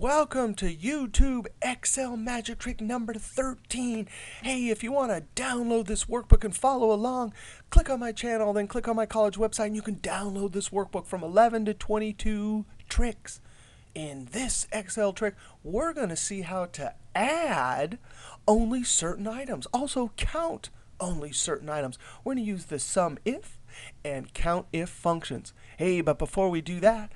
Welcome to YouTube Excel magic trick number 13. Hey, if you want to download this workbook and follow along, click on my channel, then click on my college website, and you can download this workbook from 11 to 22 tricks. In this Excel trick, we're going to see how to add only certain items. Also, count only certain items. We're going to use the SUMIF and COUNTIF functions. Hey, but before we do that,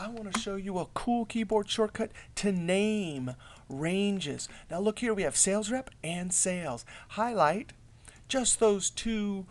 I want to show you a cool keyboard shortcut to name ranges. Now look here, we have sales rep and sales. Highlight just those two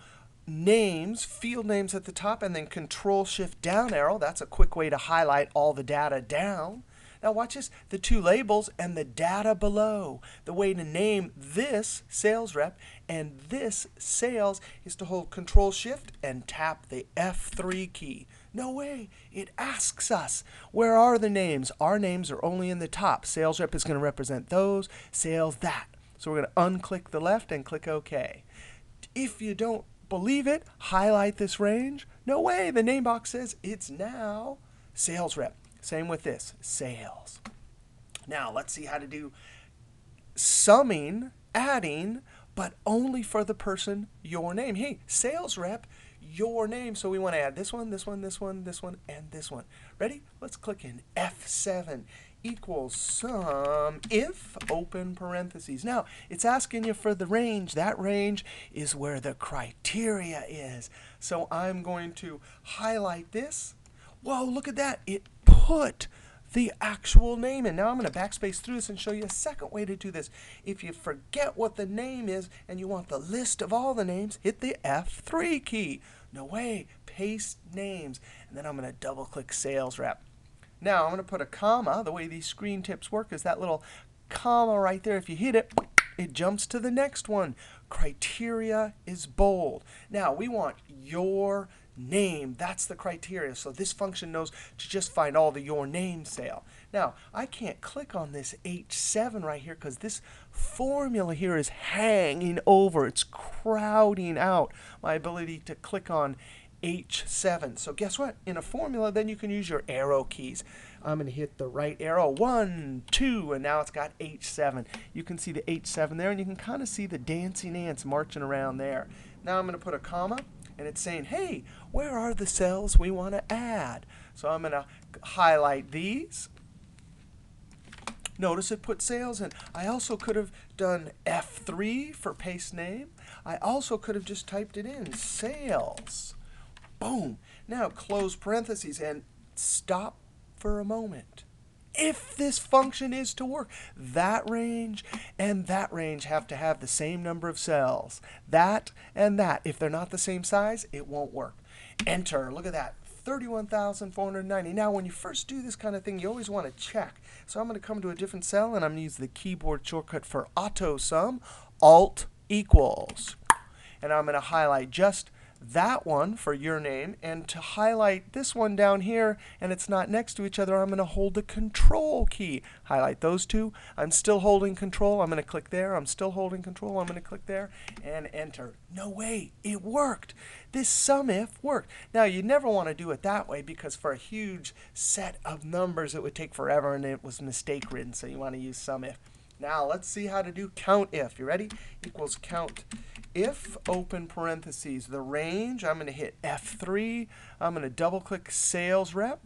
names, field names at the top, and then Control-Shift down arrow. That's a quick way to highlight all the data down. Now watch this, the two labels and the data below. The way to name this sales rep and this sales is to hold Control-Shift and tap the F3 key. No way. It asks us, where are the names? Our names are only in the top. Sales rep is going to represent those, sales that. So we're going to unclick the left and click OK. If you don't believe it, highlight this range. No way. The name box says it's now sales rep. Same with this, sales. Now let's see how to do summing, adding, but only for the person, your name. Hey, sales rep, your name. So we want to add this one, this one, this one, this one, and this one. Ready? Let's click in F7 equals sum if open parentheses. Now, it's asking you for the range. That range is where the criteria is. So I'm going to highlight this. Whoa, look at that. It put the actual name in. Now I'm going to backspace through this and show you a second way to do this. If you forget what the name is and you want the list of all the names, hit the F3 key. No way. Paste names. And then I'm going to double click sales rep. Now I'm going to put a comma. The way these screen tips work is that little comma right there. If you hit it, it jumps to the next one. Criteria is bold. Now we want your name. That's the criteria. So this function knows to just find all the your name sale. Now, I can't click on this H7 right here because this formula here is hanging over. It's crowding out my ability to click on H7. So guess what? In a formula, then you can use your arrow keys. I'm going to hit the right arrow, 1, 2, and now it's got H7. You can see the H7 there, and you can kind of see the dancing ants marching around there. Now I'm going to put a comma, and it's saying, hey, where are the cells we want to add? So I'm going to highlight these. Notice it put sales in. I also could have done F3 for paste name. I also could have just typed it in, sales. Boom. Now close parentheses and stop for a moment. If this function is to work, that range and that range have to have the same number of cells. That and that. If they're not the same size, it won't work. Enter. Look at that. 31,490. Now, when you first do this kind of thing, you always want to check. So I'm going to come to a different cell, and I'm going to use the keyboard shortcut for auto sum, Alt-Equals. And I'm going to highlight just that one for your name. And to highlight this one down here, and it's not next to each other, I'm going to hold the Control key. Highlight those two. I'm still holding Control. I'm going to click there. I'm still holding Control. I'm going to click there and Enter. No way. It worked. This SUMIF worked. Now, you never want to do it that way because for a huge set of numbers, it would take forever, and it was mistake ridden. So you want to use SUMIF. Now, let's see how to do COUNTIF. You ready? Equals COUNTIF, open parentheses, the range. I'm going to hit F3. I'm going to double-click sales rep,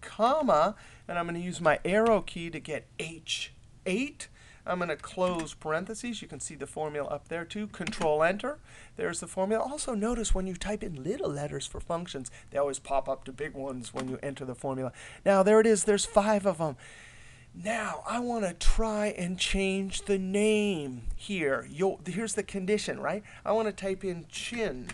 comma, and I'm going to use my arrow key to get H8. I'm going to close parentheses. You can see the formula up there, too. Control-Enter. There's the formula. Also, notice when you type in little letters for functions, they always pop up to big ones when you enter the formula. Now, there it is. There's 5 of them. Now, I want to try and change the name here. Here's the condition, right? I want to type in chin.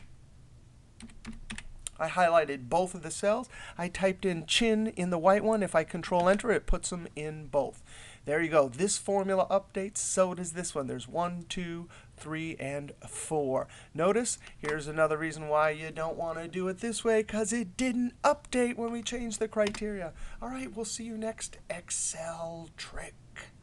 I highlighted both of the cells. I typed in chin in the white one. If I Control-Enter, it puts them in both. There you go. This formula updates. So does this one. There's 1, 2, 3, and 4. Notice, here's another reason why you don't want to do it this way, because it didn't update when we changed the criteria. All right, we'll see you next Excel trick.